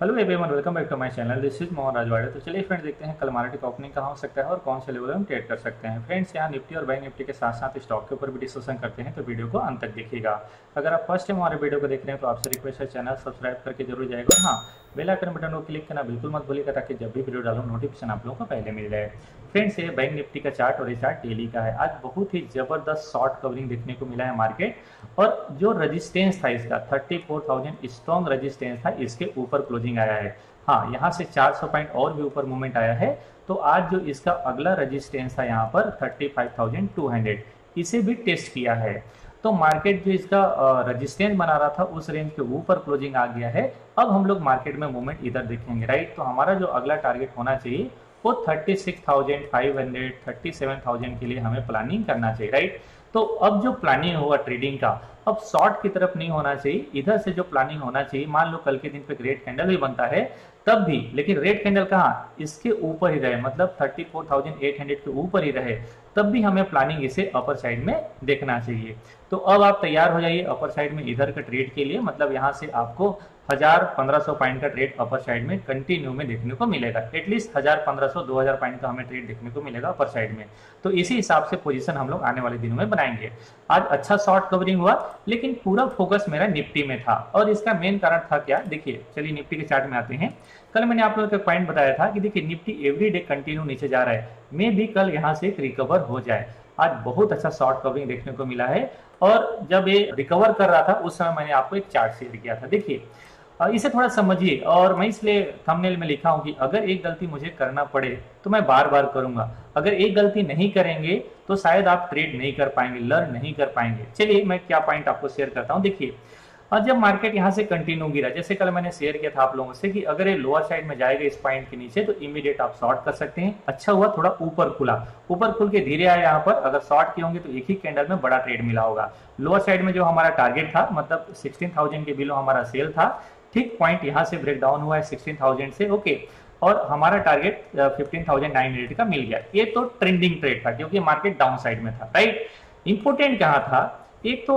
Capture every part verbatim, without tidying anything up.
Hello everyone, welcome back to my channel. This is Mohan Rajwade. तो चलिए friends, देखते हैं कल मार्केट का ओपनिंग कहाँ हो सकता है और कौन से लेवल हम ट्रेड कर सकते हैं। फ्रेंड्स, यहाँ निफ्टी और बैंक निफ्टी के साथ साथ स्टॉक के ऊपर भी डिस्कशन करते हैं, तो वीडियो को अंत तक देखिएगा। अगर आप फर्स्ट टाइम हमारे वीडियो को देख रहे हैं तो आपसे रिक्वेस्ट है चैनल सब्सक्राइब करके जरूर जाएगा। हाँ, बेल आइकन बटन को क्लिक करना बिल्कुल मत भूलिएगा, ताकि जब भी वीडियो डालूँ नोटिफिकेशन आप लोगों को पहले मिल जाए। फ्रेंड्स, ये बैंक निफ्टी का चार्ट और ये चार्ट डेली का है। आज बहुत ही जबरदस्त शॉर्ट कवरिंग देखने को मिला है मार्केट, और जो रजिस्टेंस था इसका thirty four thousand strong resistance था, इसके ऊपर क्लोजिंग आया है। हाँ, यहाँ से चार सौ पॉइंट और भी ऊपर मूवमेंट आया है। तो आज जो इसका अगला रेजिस्टेंस था यहाँ पर पैंतीस हज़ार दो सौ, इसे भी टेस्ट किया है। तो मार्केट जो इसका रेजिस्टेंस बना रहा था उस रेंज के ऊपर क्लोजिंग आ गया है। अब हम लोग मार्केट में मूवमेंट इधर देखेंगे, राइट। तो हमारा जो अगला टारगेट होना चाहिए वो छत्तीस हज़ार पाँच सौ, सैंतीस हज़ार के लिए हमें प्लानिंग करना चाहिए, राइट। तो अब जो प्लानिंग होगा ट्रेडिंग का, अब शॉर्ट की तरफ नहीं होना चाहिए, इधर से जो प्लानिंग होना चाहिए। मान लो कल के दिन पे रेड कैंडल भी बनता है तब भी, लेकिन रेड कैंडल कहाँ, इसके ऊपर ही रहे, मतलब चौंतीस हज़ार आठ सौ के ऊपर ही रहे, तब भी हमें प्लानिंग इसे अपर साइड में देखना चाहिए। तो अब आप तैयार हो जाइए अपर साइड में इधर का ट्रेड के लिए, मतलब यहाँ से आपको हजार पंद्रह सौ पॉइंट का ट्रेड अपर साइड में कंटिन्यू में देखने को मिलेगा। एटलीस्ट हजार पंद्रह सौ दो हजार पॉइंट का हमें ट्रेड देखने को मिलेगा अपर साइड में। तो इसी हिसाब से पोजीशन हम लोग आने वाले दिनों में बनाएंगे। आज अच्छा शॉर्ट कवरिंग हुआ, लेकिन पूरा फोकस मेरा निफ्टी में था, और इसका मेन कारण था क्या, देखिए। चलिए निफ्टी के चार्ट में आते हैं। कल मैंने आप लोगों को पॉइंट बताया था कि देखिए निफ्टी एवरी डे कंटिन्यू नीचे जा रहा है, मे भी कल यहाँ से एक रिकवर हो जाए। आज बहुत अच्छा शॉर्ट कवरिंग देखने को मिला है, और जब ये रिकवर कर रहा था उस समय मैंने आपको एक चार्ट शेयर किया था, देखिए। इसे थोड़ा समझिए, और मैं इसलिए थंबनेल में लिखा हूं कि अगर एक गलती मुझे करना पड़े तो मैं बार बार करूंगा। अगर एक गलती नहीं करेंगे तो शायद आप ट्रेड नहीं कर पाएंगे, लर्न नहीं कर पाएंगे। चलिए मैं क्या पॉइंट आपको शेयर करता हूं, देखिए। और जब मार्केट यहाँ से कंटिन्यू गिरा, जैसे कल मैंने शेयर किया था आप लोगों से कि अगर ये लोअर साइड में जाएगा इस पॉइंट के नीचे तो इमीडिएट आप शॉर्ट कर सकते हैं। अच्छा हुआ थोड़ा ऊपर खुला, ऊपर खुल के धीरे आया यहाँ पर। अगर शॉर्ट किए होंगे तो एक ही कैंडल में बड़ा ट्रेड मिला होगा। लोअर साइड में जो हमारा टारगेट था, मतलब सिक्सटीन थाउजेंड के बिलो हमारा सेल था, ठीक पॉइंट यहाँ से ब्रेकडाउन हुआ है सिक्सटीन थाउजेंड से, ओके। और हमारा target fifteen thousand nine hundred का मिल गया। ये तो ट्रेंडिंग ट्रेड था, क्योंकि मार्केट डाउन साइड में था, राइट। इंपोर्टेंट कहाँ था, एक तो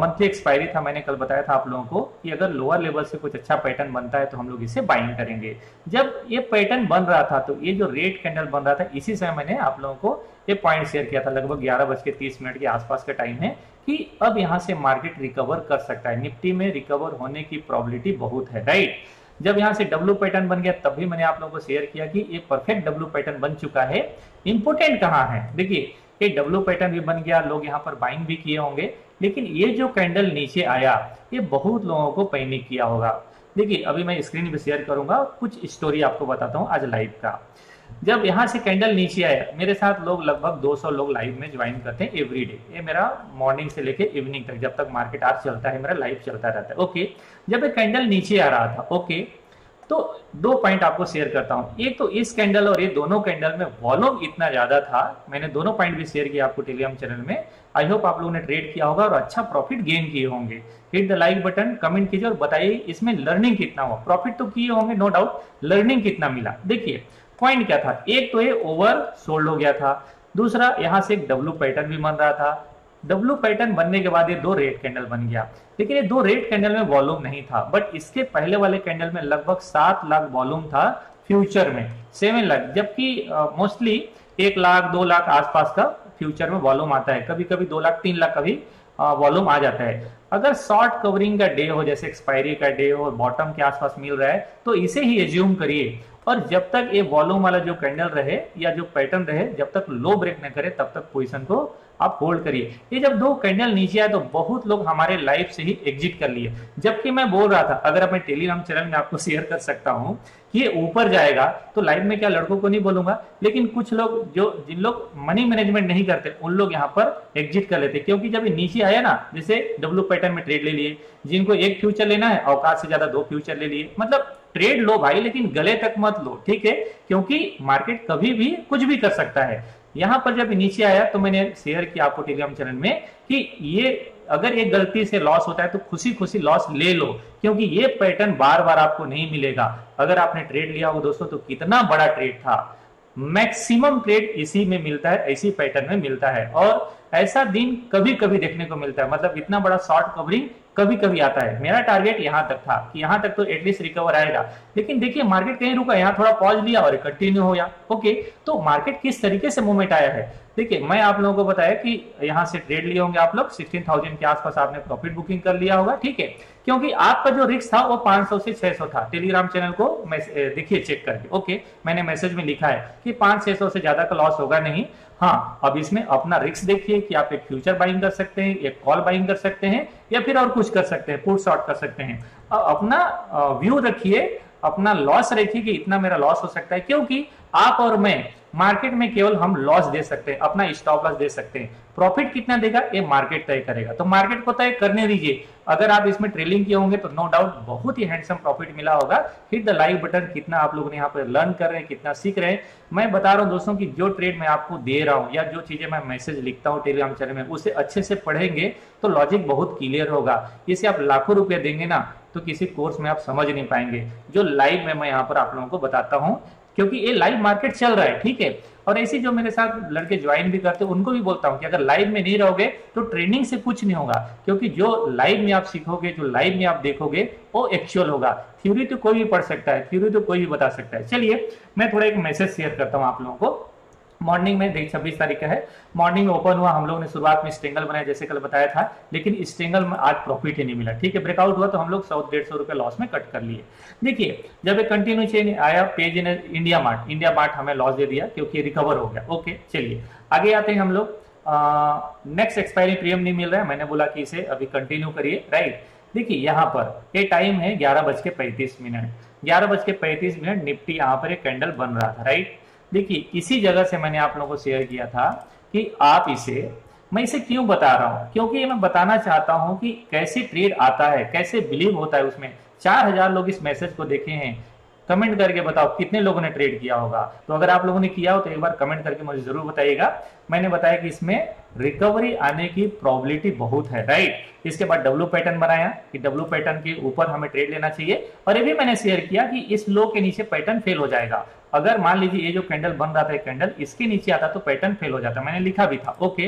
मंथली एक्सपायरी था, मैंने कल बताया था आप लोगों को कि अगर लोअर लेवल से कुछ अच्छा पैटर्न बनता है तो हम लोग इसे बाइंग करेंगे। जब ये पैटर्न बन रहा था तो ये जो रेड कैंडल बन रहा था, इसी समय मैंने आप लोगों को ये पॉइंट शेयर किया था, लगभग ग्यारह बज के तीस मिनट के आसपास का टाइम है, कि अब यहाँ से मार्केट रिकवर कर सकता है। निफ्टी में रिकवर होने की प्रोबेबिलिटी बहुत है, राइट। जब यहाँ से डब्ल्यू पैटर्न बन गया तब भी मैंने आप लोगों को शेयर किया कि ये परफेक्ट डब्ल्यू पैटर्न बन चुका है। इंपोर्टेंट कहाँ है, देखिए ये डब्ल्यू पैटर्न भी बन गया, लोग यहाँ पर बाइंग भी किए होंगे, लेकिन ये जो कैंडल नीचे आया ये बहुत लोगों को पैनिक किया होगा। देखिए अभी मैं स्क्रीन पे शेयर करूंगा, कुछ स्टोरी आपको बताता हूँ आज लाइव का। जब यहाँ से कैंडल नीचे आया, मेरे साथ लोग लगभग दो सौ लोग लाइव में ज्वाइन करते हैं एवरी डे। ये मेरा मॉर्निंग से लेके इवनिंग तक, जब तक मार्केट आज चलता है मेरा लाइव चलता रहता है, ओके। जब ये कैंडल नीचे आ रहा था, ओके, तो दो पॉइंट आपको शेयर करता हूं। एक तो इस कैंडल और ये दोनों कैंडल में वॉल्यूम इतना ज्यादा था, मैंने दोनों पॉइंट भी शेयर किया आपको टेलीग्राम चैनल में। आई होप आप लोगों ने ट्रेड किया होगा और अच्छा प्रॉफिट गेन किए होंगे। Hit the like button, comment कीजिए और बताइए इसमें लर्निंग कितना हुआ। प्रॉफिट तो किए होंगे नो डाउट, लर्निंग कितना मिला। देखिए पॉइंट क्या था, एक तो ये ओवर सोल्ड हो गया था, दूसरा यहाँ से एक डब्ल्यू पैटर्न भी बन रहा था। डब्ल्यू पैटर्न बनने के बाद ये दो रेड कैंडल बन गया, लेकिन ये दो रेड कैंडल में वॉल्यूम नहीं था। बट इसके पहले वाले कैंडल में लगभग सात लाख वॉल्यूम था फ्यूचर में, सेवन लाख, जबकि मोस्टली एक लाख दो लाख आसपास का फ्यूचर में वॉल्यूम आता है, कभी कभी दो लाख तीन लाख कभी वॉल्यूम आ जाता है। अगर शॉर्ट कवरिंग का डे हो, जैसे एक्सपायरी का डे हो, बॉटम के आसपास मिल रहा है तो इसे ही एज्यूम करिए, और जब तक ये वॉल्यूम वाला जो कैंडल रहे या जो पैटर्न रहे, जब तक लो ब्रेक न करे तब तक पोजीशन को आप होल्ड करिए। ये जब दो कैंडल नीचे आए तो बहुत लोग हमारे लाइफ से ही एग्जिट कर लिए, जबकि मैं बोल रहा था अगर अपने टेलीग्राम चैनल में आपको शेयर कर सकता हूँ कि ये ऊपर जाएगा तो लाइव में क्या लड़कों को नहीं बोलूंगा, लेकिन कुछ लोग जो जिन लोग मनी मैनेजमेंट नहीं करते उन लोग यहाँ पर एग्जिट कर लेते, क्योंकि जब ये नीचे आया ना, जैसे डब्ल्यू पैटर्न में ट्रेड ले लिए, जिनको एक फ्यूचर लेना है औकात से ज्यादा दो फ्यूचर ले लिए, मतलब ट्रेड लो भाई लेकिन गले तक मत लो, ठीक है, क्योंकि मार्केट कभी भी कुछ भी कर सकता है। यहां पर जब नीचे आया तो मैंने शेयर किया आपको टेलीग्राम चैनल में कि ये अगर एक गलती से लॉस होता है तो खुशी खुशी लॉस ले लो, क्योंकि ये पैटर्न बार बार आपको नहीं मिलेगा। अगर आपने ट्रेड लिया हो दोस्तों तो कितना बड़ा ट्रेड था, मैक्सिमम ट्रेड इसी में मिलता है, इसी पैटर्न में मिलता है, और ऐसा दिन कभी कभी देखने को मिलता है। मतलब इतना बड़ा शॉर्ट कवरिंग कभी कभी आता है। मेरा टारगेट यहां तक था कि यहां तक तो एटलीस्ट रिकवर आएगा, लेकिन देखिए मार्केट कहीं रुका, यहां थोड़ा पॉज लिया और कंटिन्यू हो गया। ओके, तो मार्केट किस तरीके से मूवमेंट आया है देखिए, मैं आप लोगों को बताया कि यहाँ से ट्रेड लिए होंगे आप लोग सोलह हज़ार के आसपास, आपने प्रॉफिट बुकिंग कर लिया होगा, ठीक है, क्योंकि आपका जो रिस्क था वो पाँच सौ से छह सौ था। टेलीग्राम चैनल को देखिए चेक करके, ओके, मैंने मैसेज में लिखा है कि पाँच सौ से छह सौ से ज्यादा का लॉस होगा नहीं। हाँ, अब इसमें अपना रिस्क देखिए कि आप एक फ्यूचर बाइंग कर सकते हैं, एक कॉल बाइंग कर सकते हैं, या फिर और कुछ कर सकते हैं, पुट शॉर्ट कर सकते हैं। अपना व्यू रखिए, अपना लॉस रखिए कि इतना मेरा लॉस हो सकता है, क्योंकि आप और मैं मार्केट में केवल हम लॉस दे सकते हैं, अपना स्टॉप लॉस दे सकते हैं। प्रॉफिट कितना देगा ये मार्केट तय करेगा, तो मार्केट को तय करने दीजिए। अगर आप इसमें ट्रेलिंग किए होंगे तो नो डाउट बहुत ही हैंडसम प्रॉफिट मिला होगा। Hit the like button. कितना आप लोग ने यहाँ पर लर्न कर रहे हैं, कितना सीख रहे हैं, मैं बता रहा हूँ दोस्तों कि जो ट्रेड मैं आपको दे रहा हूँ या जो चीजें मैं मैसेज लिखता हूँ टेलीग्राम चैनल में, उसे अच्छे से पढ़ेंगे तो लॉजिक बहुत क्लियर होगा। इसे आप लाखों रुपये देंगे ना तो किसी कोर्स में आप समझ नहीं पाएंगे, जो लाइव में मैं यहाँ पर आप लोगों को बताता हूँ, क्योंकि ये लाइव मार्केट चल रहा है, ठीक है। और ऐसे जो मेरे साथ लड़के ज्वाइन भी करते हैं उनको भी बोलता हूं कि अगर लाइव में नहीं रहोगे तो ट्रेनिंग से कुछ नहीं होगा, क्योंकि जो लाइव में आप सीखोगे, जो लाइव में आप देखोगे, वो एक्चुअल होगा। थ्योरी तो कोई भी पढ़ सकता है, थ्योरी तो कोई भी बता सकता है। चलिए मैं थोड़ा एक मैसेज शेयर करता हूँ आप लोगों को। मॉर्निंग में देखिए छब्बीस तारीख का है, मॉर्निंग में ओपन हुआ, हम लोगों ने शुरुआत में स्ट्रेंगल बनाया जैसे कल बताया था, लेकिन स्ट्रेंगल में आज प्रॉफिट ही नहीं मिला, ठीक है। ब्रेकआउट हुआ तो हम लोग सौ डेढ़ सौ रुपए लॉस में कट कर लिए। देखिए जब एक कंटिन्यू चेन आया page in India mart, India mart हमें लॉस दे दिया क्योंकि रिकवर हो गया। ओके, चलिए आगे आते हैं हम लोग। नेक्स्ट एक्सपायरी प्रीमियम नहीं मिल रहा है, मैंने बोला कि इसे अभी कंटिन्यू करिए, राइट। देखिए यहाँ पर ये टाइम है ग्यारह बज के पैंतीस मिनट, ग्यारह बज के पैंतीस मिनट निफ्टी यहाँ पर एक कैंडल बन रहा था, राइट। देखिए इसी जगह से मैंने आप लोगों को शेयर किया था कि आप इसे, मैं इसे क्यों बता रहा हूं, क्योंकि मैं बताना चाहता हूं कि कैसे ट्रेड आता है, कैसे बिलीव होता है उसमें। चार हजार लोग इस मैसेज को देखे हैं, कमेंट करके बताओ कितने लोगों ने ट्रेड किया होगा। तो अगर आप लोगों ने किया हो तो एक बार कमेंट करके मुझे जरूर बताइएगा। मैंने बताया कि इसमें रिकवरी आने की प्रोबेबिलिटी बहुत है, राइट। इसके बाद डब्ल्यू पैटर्न बनाया कि डब्ल्यू पैटर्न के ऊपर हमें ट्रेड लेना चाहिए, और ये भी मैंने शेयर किया कि इस लो के नीचे पैटर्न फेल हो जाएगा। अगर मान लीजिए ये जो कैंडल बन रहा था कैंडल इसके नीचे आता तो पैटर्न फेल हो जाता, मैंने लिखा भी था। ओके,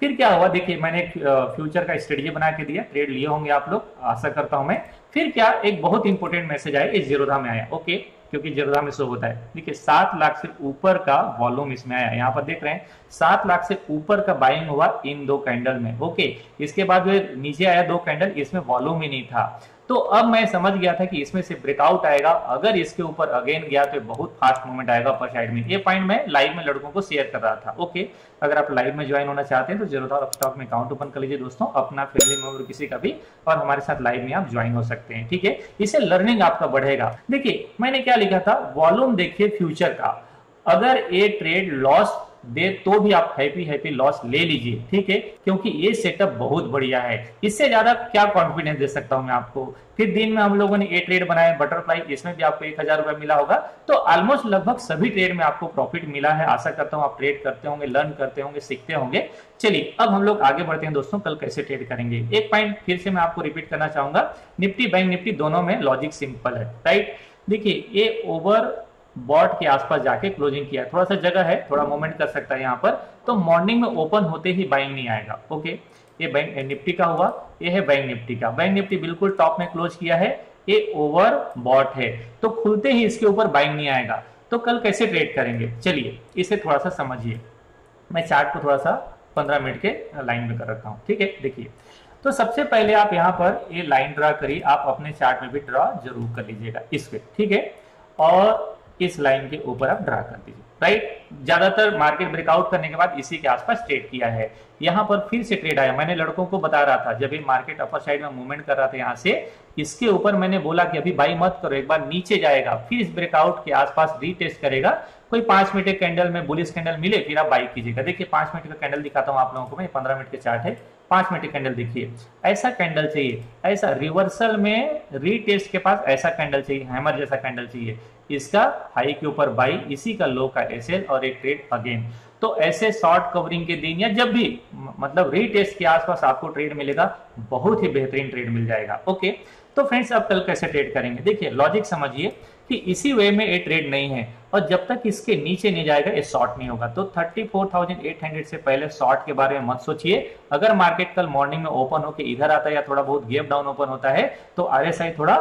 फिर क्या हुआ देखिए, मैंने एक फ्यूचर का स्ट्रेटजी बना के दिया, ट्रेड लिए होंगे आप लोग आशा करता हूं मैं। फिर क्या, एक बहुत इंपॉर्टेंट मैसेज आया, इस ज़ीरोधा में आया, ओके, क्योंकि ज़ीरोधा में शो होता है। देखिए सात लाख से ऊपर का वॉल्यूम इसमें आया, यहाँ पर देख रहे हैं सात लाख से ऊपर का बाइंग हुआ इन दो कैंडल में। ओके, इसके बाद जो नीचे आया दो कैंडल इसमें वॉल्यूम ही नहीं था, तो अब मैं समझ गया था कि इसमें से ब्रेकआउट आएगा। अगर इसके ऊपर अगेन गया तो बहुत फास्ट मूवमेंट आएगा अपर साइड में। ये पॉइंट मैं लाइव में लड़कों को शेयर कर रहा था। ओके, अगर आप लाइव में ज्वाइन होना चाहते हैं तो ज़ीरोधा स्टॉक में अकाउंट ओपन कर लीजिए दोस्तों, अपना फैमिली मेंबर किसी का भी, और हमारे साथ लाइव में आप ज्वाइन हो सकते हैं, ठीक है। इससे लर्निंग आपका बढ़ेगा। देखिए मैंने क्या लिखा था, वॉल्यूम देखिए फ्यूचर का, अगर ये ट्रेड लॉस दे तो भी आप हैप्पी हैप्पी लॉस ले लीजिए, ठीक है, क्योंकि ये सेटअप बहुत बढ़िया है। इससे ज्यादा क्या कॉन्फिडेंस दे सकता हूं मैं आपको। फिर दिन में हम लोगों ने ए ट्रेड बनाया बटरफ्लाई, इसमें भी आपको एक हजार रुपया मिला होगा। तो ऑलमोस्ट लगभग सभी ट्रेड में आपको प्रॉफिट मिला है। आशा करता हूं आप ट्रेड करते होंगे, लर्न करते होंगे, सीखते होंगे। चलिए अब हम लोग आगे बढ़ते हैं दोस्तों, कल कैसे ट्रेड करेंगे। एक पॉइंट फिर से मैं आपको रिपीट करना चाहूंगा, निफ्टी बैंक निफ्टी दोनों में लॉजिक सिंपल है, राइट। देखिए ये ओवर बॉट के आसपास जाके क्लोजिंग किया, थोड़ा सा जगह है, थोड़ा मूवमेंट कर सकता है यहाँ पर। तो मॉर्निंग में ओपन होते ही बाइंग नहीं आएगा। ओके, ये बैंक निफ्टी का हुआ, ये है बैंक निफ्टी का। बैंक निफ्टी बिल्कुल टॉप में क्लोज किया है, ये ओवर बॉट है, तो खुलते ही इसके ऊपर बाइंग नहीं आएगा। तो कल कैसे ट्रेड करेंगे, चलिए इसे थोड़ा सा समझिए। मैं चार्ट को थोड़ा सा पंद्रह मिनट के लाइन में कर रखता हूँ, ठीक है। देखिए तो सबसे पहले आप यहाँ पर ये लाइन ड्रा करिए, आप अपने चार्ट में भी ड्रा जरूर कर लीजिएगा इस पर, ठीक है। और इस लाइन के ऊपर आप ड्रा कर दीजिए, राइट। ज्यादातर मार्केट ब्रेकआउट करने के बाद इसी के आसपास ट्रेड किया है। यहाँ पर फिर से ट्रेड आया, मैंने लड़कों को बता रहा था जब ये मार्केट अपर साइड में मूवमेंट कर रहा था, यहाँ से इसके ऊपर मैंने बोला कि अभी बाई मत करो, एक बार नीचे जाएगा, फिर इस ब्रेकआउट के आसपास रीटेस्ट करेगा। कोई पांच मिनट के कैंडल में बुलिश कैंडल मिले फिर आप बाई कीजिएगा। देखिए पांच मिनट का कैंडल दिखाता हूँ आप लोगों को मैं, पंद्रह मिनट के चार्ट है, पांच मिनट का कैंडल देखिए, ऐसा कैंडल चाहिए, ऐसा रिवर्सल में रीटेस्ट के पास ऐसा कैंडल चाहिए, हैमर जैसा कैंडल चाहिए। इसका हाई के ऊपर बाई, इसी का लो का एसएल और एक ट्रेड अगेन। तो ऐसे शॉर्ट कवरिंग के दिन या जब भी मतलब रीटेस्ट के आसपास आपको ट्रेड मिलेगा, बहुत ही बेहतरीन ट्रेड मिल जाएगा। ओके, तो फ्रेंड्स आप कल कैसे ट्रेड करेंगे, देखिए लॉजिक समझिए कि इसी वे में ये ट्रेड नहीं है और जब तक इसके नीचे नहीं जाएगा ये शॉर्ट नहीं होगा। तो thirty four thousand eight hundred से पहले शॉर्ट के बारे में मत सोचिए। अगर मार्केट कल मॉर्निंग में ओपन होकर इधर आता है या थोड़ा बहुत गैप डाउन ओपन होता है तो आरएसआई थोड़ा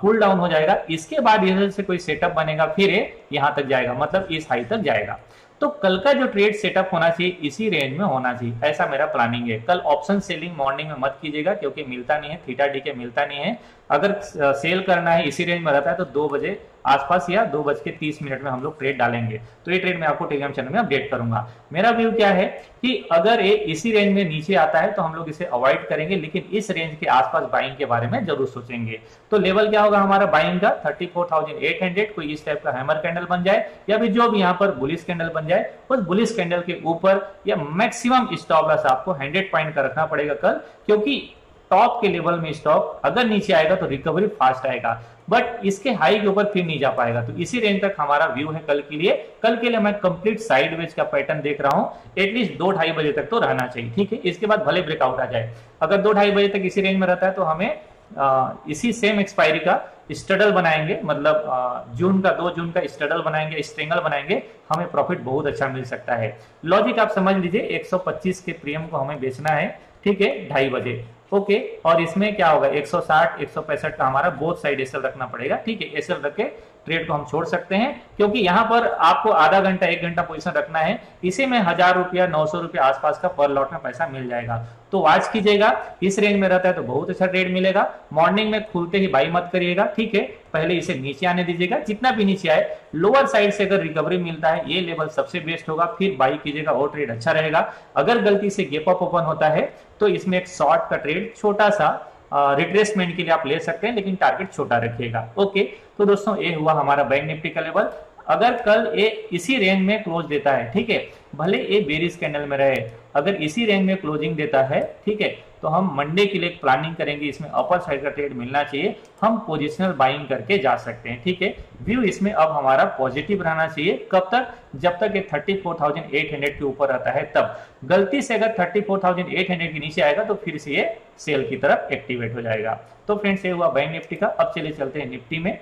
कूल डाउन हो जाएगा, इसके बाद इधर से कोई सेटअप बनेगा, फिर यहाँ तक जाएगा, मतलब इस हाई तक जाएगा। तो कल का जो ट्रेड सेटअप होना चाहिए इसी रेंज में होना चाहिए, ऐसा मेरा प्लानिंग है। कल ऑप्शन सेलिंग मॉर्निंग में मत कीजिएगा क्योंकि मिलता नहीं है, थीटा डी के मिलता नहीं है। अगर सेल करना है इसी रेंज में रहता है तो दो बजे आसपास या दो बज के तीस मिनट में हम लोग ट्रेड डालेंगे। तो ये ट्रेड मैं आपको टेलीग्राम चैनल में अपडेट करूंगा। मेरा व्यू क्या है कि अगर ये इसी रेंज में नीचे आता है तो हम लोग इसे अवॉइड करेंगे, लेकिन इस रेंज के आसपास बाइंग के बारे में जरूर सोचेंगे। तो लेवल क्या होगा हमारा बाइंग का? Thirty four thousand eight hundred. कोई इस टाइप का हैमर कैंडल बन जाए या भी जो भी यहाँ पर बुलिश कैंडल बन जाए, उस बुलिश कैंडल के ऊपर या मैक्सिमम स्टॉप लॉस आपको हंड्रेड पॉइंट का रखना पड़ेगा कल, क्योंकि टॉप के लेवल में स्टॉक अगर नीचे आएगा तो रिकवरी फास्ट आएगा, बट इसके हाई के ऊपर फिर नहीं जा पाएगा। तो इसी रेंज तक हमारा व्यू है कल के लिए। कल के लिए मैं कंप्लीट साइडवेज का पैटर्न देख रहा हूं, एटलीस्ट दो ढाई बजे तक तो रहना चाहिए, ठीक है। इसके बाद भले ब्रेकआउट आ जाए, अगर दो ढाई बजे तक इसी रेंज में रहता है तो हमें आ, इसी सेम एक्सपायरी का स्ट्रगल बनाएंगे, मतलब आ, जून का दो जून का स्ट्रगल बनाएंगे, स्ट्रेंगल बनाएंगे, हमें प्रॉफिट बहुत अच्छा मिल सकता है। लॉजिक आप समझ लीजिए, एक सौ पच्चीस के प्रीमियम को हमें बेचना है, ठीक है, ढाई बजे, ओके। और इसमें क्या होगा, एक सौ साठ एक सौ पैंसठ का हमारा बोथ साइड एसएल रखना पड़ेगा, ठीक है। एसएल रख के ट्रेड को हम छोड़ सकते हैं क्योंकि यहाँ पर आपको आधा घंटा एक घंटा पोजीशन रखना है। इसी में हजार रुपया नौ सौ रुपया आसपास का पर लॉट में पैसा मिल जाएगा, तो वॉच कीजिएगा। इस रेंज में रहता है तो बहुत अच्छा ट्रेड मिलेगा। मॉर्निंग में खुलते ही बाई मत करिएगा, ठीक है, पहले इसे नीचे आने दीजिएगा। जितना भी नीचे आए लोअर साइड से अगर रिकवरी मिलता है ये लेवल सबसे बेस्ट होगा, फिर बाई कीजिएगा, वो ट्रेड अच्छा रहेगा। अगर गलती से गैप अप ओपन होता है तो इसमें एक शॉर्ट का ट्रेड छोटा सा रिट्रेसमेंट uh, के लिए आप ले सकते हैं, लेकिन टारगेट छोटा रखिएगा, ओके। तो दोस्तों ये हुआ हमारा बैंक निफ्टी का लेवल। अगर कल ये इसी रेंज में क्लोज देता है, ठीक है, भले ये बेरिश कैंडल में रहे, अगर इसी रेंज में क्लोजिंग देता है, ठीक है, तो हम मंडे के लिए एक प्लानिंग करेंगे। इसमें अपर साइड का ट्रेड मिलना चाहिए, हम पोजिशनल बाइंग करके जा सकते हैं, ठीक है। व्यू इसमें अब हमारा पॉजिटिव रहना चाहिए, कब तक? जब तक ये thirty four thousand eight hundred के ऊपर रहता है तब। गलती से अगर thirty four thousand eight hundred के नीचे आएगा तो फिर से ये सेल की तरफ एक्टिवेट हो जाएगा। तो फ्रेंड्स ये हुआ बैंक निफ्टी का। अब चले चलते हैं निफ्टी में।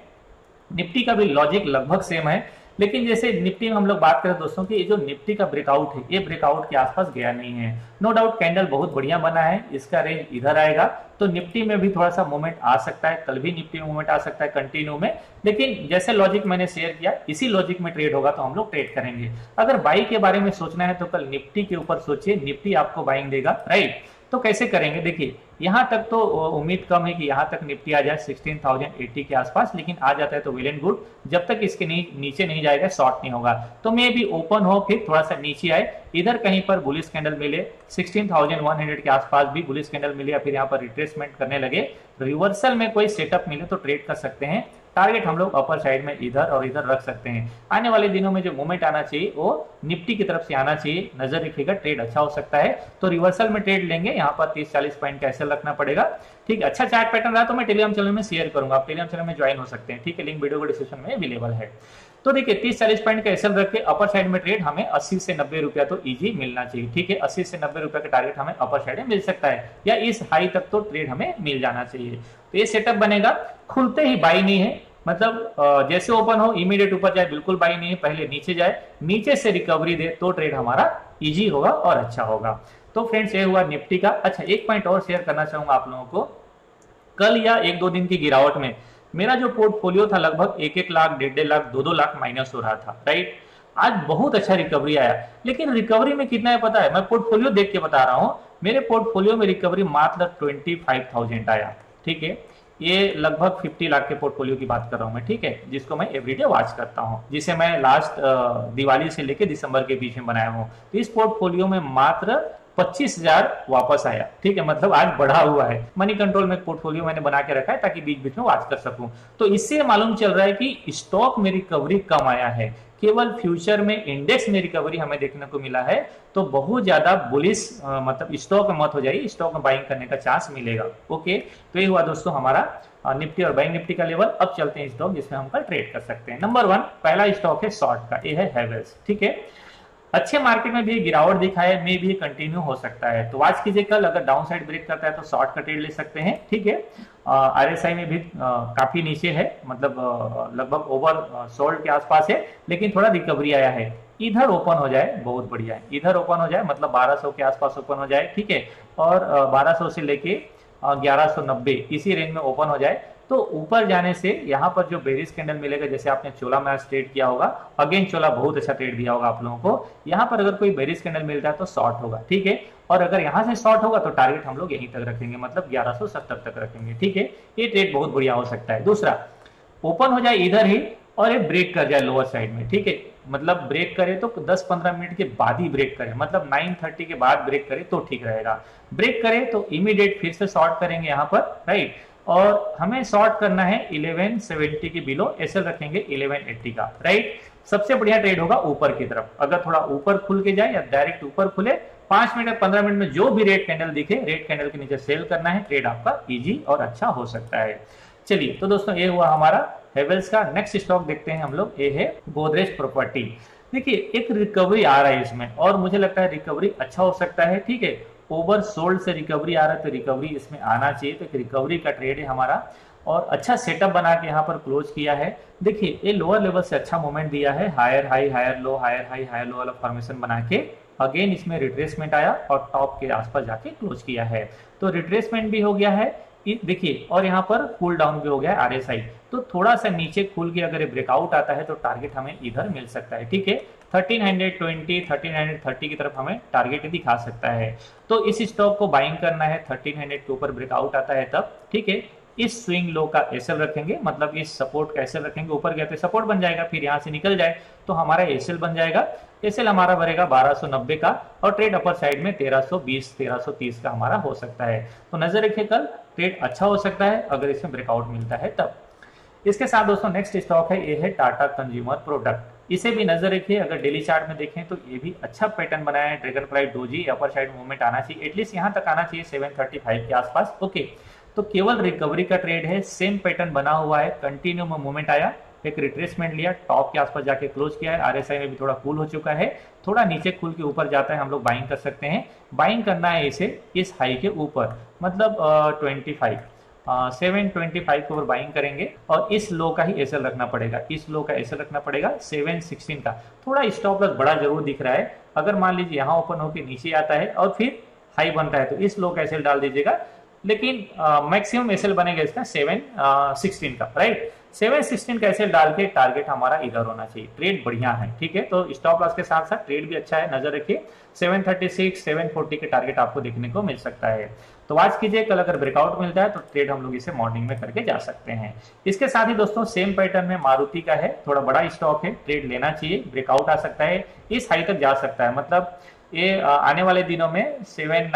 निफ्टी का भी लॉजिक लगभग सेम है, लेकिन जैसे निफ्टी में हम लोग बात करें दोस्तों कि ये जो निफ्टी का ब्रेकआउट है ये ब्रेकआउट के आसपास गया नहीं है। नो डाउट कैंडल बहुत बढ़िया बना है, इसका रेंज इधर आएगा तो निफ्टी में भी थोड़ा सा मूवमेंट आ सकता है, कल भी निफ्टी में मूवमेंट आ सकता है कंटिन्यू में। लेकिन जैसे लॉजिक मैंने शेयर किया इसी लॉजिक में ट्रेड होगा तो हम लोग ट्रेड करेंगे। अगर बाई के बारे में सोचना है तो कल निफ्टी के ऊपर सोचिए, निफ्टी आपको बाइंग देगा, राइट। तो कैसे करेंगे, देखिए यहाँ तक तो उम्मीद कम है कि यहाँ तक निफ्टी आ जाए सिक्सटीन थाउजेंड एटी के आसपास, लेकिन आ जाता है तो वेल एंड गुड। जब तक इसके नीचे नहीं जाएगा शॉर्ट नहीं होगा, तो मे भी ओपन हो फिर थोड़ा सा नीचे आए, इधर कहीं पर बुलिश कैंडल मिले, सिक्सटीन थाउजेंड वन हंड्रेड के आसपास भी बुलिश कैंडल मिले या फिर यहाँ पर रिट्रेसमेंट करने लगे, रिवर्सल में कोई सेटअप मिले तो ट्रेड कर सकते हैं। टारगेट हम लोग अपर साइड में इधर और इधर रख सकते हैं। आने वाले दिनों में जो मूवमेंट आना चाहिए वो निफ्टी की तरफ से आना चाहिए, नजर रखिएगा, ट्रेड अच्छा हो सकता है। तो रिवर्सल में ट्रेड लेंगे, यहाँ पर तीस चालीस पॉइंट का एसएल रखना पड़ेगा, ठीक। अच्छा चार्ट पैटर्न रहा तो मैं टेलीग्राम चैनल में शेयर करूंगा, आप टेलीग्राम चैनल में ज्वाइन हो सकते हैं, ठीक है, लिंक वीडियो को डिस्क्रिप्शन में अवेलेबल है। तो देखिए तीस चालीस पॉइंट का एसएल रख के अपर साइड में ट्रेड हमें अस्सी से नब्बे रुपया तो इजी मिलना चाहिए, ठीक है। अस्सी से नब्बे रुपया का टारगेट हमें अपर साइड में मिल सकता है या इस हाई तक तो ट्रेड हमें मिल जाना चाहिए। तो ये सेटअप बनेगा, खुलते ही बाई नहीं है, मतलब जैसे ओपन हो इमीडिएट ऊपर जाए बिल्कुल बाई नहीं है, पहले नीचे जाए, नीचे से रिकवरी दे तो ट्रेड हमारा इजी होगा और अच्छा होगा। तो फ्रेंड्स ये हुआ निफ्टी का। अच्छा एक पॉइंट और शेयर करना चाहूंगा आप लोगों को। कल या एक दो दिन की गिरावट में मेरा जो पोर्टफोलियो था लगभग एक एक लाख डेढ़ डेढ़ लाख दो दो लाख माइनस हो रहा था, राइट। आज बहुत अच्छा रिकवरी आया, लेकिन रिकवरी में कितना है पता है? मैं पोर्टफोलियो देख के बता रहा हूँ, मेरे पोर्टफोलियो में रिकवरी मात्र ट्वेंटी फाइव थाउजेंड आया, ठीक है। ये लगभग फिफ्टी लाख के पोर्टफोलियो की बात कर रहा हूँ मैं, ठीक है, जिसको मैं एवरीडे वॉच करता हूँ, जिसे मैं लास्ट दिवाली से लेकर दिसंबर के बीच में बनाया हूँ। तो इस पोर्टफोलियो में मात्र पच्चीस हज़ार वापस आया, ठीक है, मतलब आज बढ़ा हुआ है। मनी कंट्रोल में पोर्टफोलियो मैंने बना के रखा है ताकि बीच बीच में वॉच कर सकूं। तो इससे मालूम चल रहा है कि स्टॉक में रिकवरी कम आया है, केवल फ्यूचर में इंडेक्स में रिकवरी हमें देखने को मिला है। तो बहुत ज्यादा बुलिश मतलब स्टॉक में मत हो जाइए, स्टॉक में बाइंग करने का चांस मिलेगा, ओके। तो ये हुआ दोस्तों हमारा निफ्टी और बैंक निफ्टी का लेवल। अब चलते हैं स्टॉक जिसमें हम कल ट्रेड कर सकते हैं। नंबर वन पहला स्टॉक है शॉर्ट का, ये है हैवेल्स, ठीक है। अच्छे मार्केट में भी गिरावट दिखा है, मे भी कंटिन्यू हो सकता है। तो आज कीजिए, कल अगर डाउन साइड ब्रेक करता है तो शॉर्ट का ट्रेड ले सकते हैं, ठीक है। आरएसआई में भी आ, काफी नीचे है, मतलब लगभग ओवर सोल्ड के आसपास है, लेकिन थोड़ा रिकवरी आया है। इधर ओपन हो जाए बहुत बढ़िया है, इधर ओपन हो जाए मतलब बारह सौ के आसपास ओपन हो जाए, ठीक है। और बारह सौ से लेके ग्यारह सौ नब्बे इसी रेंज में ओपन हो जाए तो ऊपर जाने से यहाँ पर जो बेरिश कैंडल मिलेगा, जैसे आपने चोला मैच ट्रेड किया होगा, अगेन चोला बहुत अच्छा ट्रेड दिया होगा आप लोगों को, यहाँ पर अगर कोई बेरिश कैंडल मिलता है तो शॉर्ट होगा, ठीक है। और अगर यहाँ से शॉर्ट होगा तो टारगेट हम लोग यहीं तक रखेंगे, मतलब ग्यारह सौ सत्तर तक रखेंगे, ठीक है। ये ट्रेड बहुत बढ़िया हो सकता है। दूसरा, ओपन हो जाए इधर ही और ये ब्रेक कर जाए लोअर साइड में, ठीक है, मतलब ब्रेक करे तो दस पंद्रह मिनट के बाद ही ब्रेक करे, मतलब नौ तीस के बाद ब्रेक करे तो ठीक रहेगा। ब्रेक करे तो इमीडिएट फिर से शॉर्ट करेंगे यहाँ पर, राइट। और हमें शॉर्ट करना है ग्यारह सौ सत्तर के बिलो, एसएल रखेंगे ग्यारह सौ अस्सी का, राइट। सबसे बढ़िया ट्रेड होगा ऊपर की तरफ, अगर थोड़ा ऊपर खुल के जाए या डायरेक्ट ऊपर खुले, पांच मिनट पंद्रह मिनट में जो भी रेड कैंडल दिखे, रेड कैंडल के नीचे सेल करना है, ट्रेड आपका इजी और अच्छा हो सकता है। चलिए, तो दोस्तों ये हुआ हमारा हेवेल्स का। नेक्स्ट स्टॉक देखते हैं हम लोग, ये है गोदरेज प्रॉपर्टी। देखिए, एक रिकवरी आ रहा है इसमें और मुझे लगता है रिकवरी अच्छा हो सकता है, ठीक है। ओवर सोल्ड से रिकवरी आ रहा है तो रिकवरी इसमें आना चाहिए, तो एक रिकवरी का ट्रेड है हमारा और अच्छा सेटअप बना के यहाँ पर क्लोज किया है। देखिए, ये लोअर लेवल से अच्छा मूवमेंट दिया है, higher high higher low higher high higher low वाला फॉर्मेशन बना के, अगेन इसमें रिट्रेसमेंट आया और टॉप के आसपास जाके क्लोज किया है, तो रिट्रेसमेंट भी हो गया है देखिए, और यहाँ पर कूल डाउन भी हो गया है आरएसआई। तो थोड़ा सा नीचे खुल के अगर ब्रेकआउट आता है तो टारगेट हमें इधर मिल सकता है, ठीक है। तेरह सौ बीस, तेरह सौ तीस की तरफ हमें टारगेट दिखा सकता है। तो इस स्टॉक को बाइंग करना है तेरह सौ के ऊपर ब्रेकआउट आता है तब, ठीक है। इस स्विंग लो का एसएल रखेंगे, मतलब इस सपोर्ट का एसएल रखेंगे, ऊपर गया तो सपोर्ट बन जाएगा, फिर यहाँ से निकल जाए तो हमारा एसएल बन जाएगा। एसएल हमारा भरेगा बारह सौ नब्बे का और ट्रेड अपर साइड में तेरह सौ बीस तेरह सौ तीस का हमारा हो सकता है। तो नजर रखिए, कल ट्रेड अच्छा हो सकता है अगर इसमें ब्रेकआउट मिलता है तब। इसके साथ दोस्तों नेक्स्ट स्टॉक है, ये है टाटा कंज्यूमर प्रोडक्ट। इसे भी नजर रखिए, अगर डेली चार्ट में देखें तो ये भी अच्छा पैटर्न बनाया है, dragonfly doji upper side movement आना चाहिए, एटलीस्ट यहाँ तक आना चाहिए सात सौ पैंतीस के आसपास, ओके। तो केवल रिकवरी का ट्रेड है, सेम पैटर्न बना हुआ है, कंटिन्यू में मूवमेंट आया, एक रिट्रेसमेंट लिया, टॉप के आसपास जाके क्लोज किया है, आरएसआई में भी थोड़ा कूल हो चुका है, थोड़ा नीचे खुल के ऊपर जाता है हम लोग बाइंग कर सकते हैं। बाइंग करना है इसे इस हाई के ऊपर, मतलब पच्चीस सात सौ पच्चीस को बाइंग करेंगे और इस लो का ही एसएल रखना पड़ेगा, इस लो का एसएल रखना पड़ेगा सात सौ सोलह का। थोड़ा स्टॉप लॉस बड़ा जरूर दिख रहा है, अगर मान लीजिए यहाँ ओपन होकर नीचे आता है और फिर हाई बनता है तो इस लो का एसएल डाल दीजिएगा, लेकिन मैक्सिमम एसएल बनेगा इसका सात सौ सोलह का, राइट। सात सौ सोलह का एसएल डाल के टारगेट हमारा इधर होना चाहिए, ट्रेड बढ़िया है, ठीक है। तो स्टॉप लॉस के साथ साथ ट्रेड भी अच्छा है, नजर रखिए सात सौ छत्तीस सात सौ चालीस के टारगेट आपको देखने को मिल सकता है। तो आज कीजिए, कल अगर ब्रेकआउट मिलता है तो ट्रेड हम लोग इसे मॉर्निंग में करके जा सकते हैं। इसके साथ ही दोस्तों सेम पैटर्न में मारुति का है, थोड़ा बड़ा स्टॉक है, ट्रेड लेना चाहिए, ब्रेकआउट आ सकता है, इस हाई तक जा सकता है, मतलब ये आने वाले दिनों में उन्यासी सौ पचास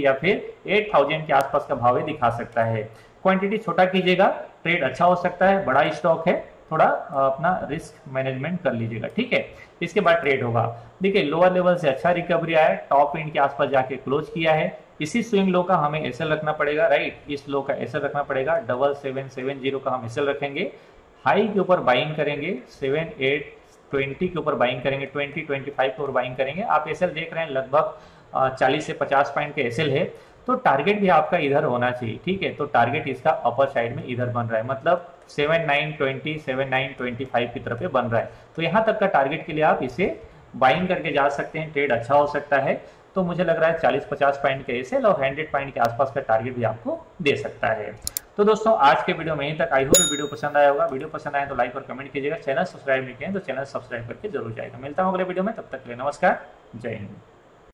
या फिर आठ हज़ार के आसपास का भाव दिखा सकता है। क्वांटिटी छोटा कीजिएगा, ट्रेड अच्छा हो सकता है, बड़ा स्टॉक है, थोड़ा अपना रिस्क मैनेजमेंट कर लीजिएगा, ठीक है। इसके बाद ट्रेड होगा, देखिए लोअर लेवल से अच्छा रिकवरी आया, टॉप एंड के आसपास जाके क्लोज किया है, इसी स्विंग लो का हमें एसएल रखना पड़ेगा, राइट। इस लो का एसएल रखना पड़ेगा, डबल सेवन सेवन जीरो का हम एसएल रखेंगे, हाई के ऊपर बाइंग करेंगे सेवन एट ट्वेंटी के ऊपर बाइंग करेंगे, ट्वेंटी ट्वेंटी फाइव के ऊपर बाइंग करेंगे। आप एसएल देख रहे हैं, लगभग चालीस से पचास पॉइंट के एसएल है, तो टारगेट भी आपका इधर होना चाहिए, ठीक है। तो टारगेट इसका अपर साइड में इधर बन रहा है, मतलब उन्यासी सौ बीस उन्यासी सौ पच्चीस की तरफ बन रहा है, तो यहाँ तक का टारगेट के लिए आप इसे बाइंग करके जा सकते हैं, ट्रेड अच्छा हो सकता है। तो मुझे लग रहा है चालीस पचास पॉइंट के एसएल और सौ पॉइंट के आसपास का टारगेट भी आपको दे सकता है। तो दोस्तों आज के वीडियो में यहीं तक। आई होप वीडियो पसंद आया होगा, वीडियो पसंद आए तो लाइक और कमेंट कीजिएगा, चैनल सब्सक्राइब नहीं किया तो चैनल सब्सक्राइब करके जरूर जाएगा। मिलता हूँ अगले वीडियो में, तब तक के लिए नमस्कार, जय हिंद।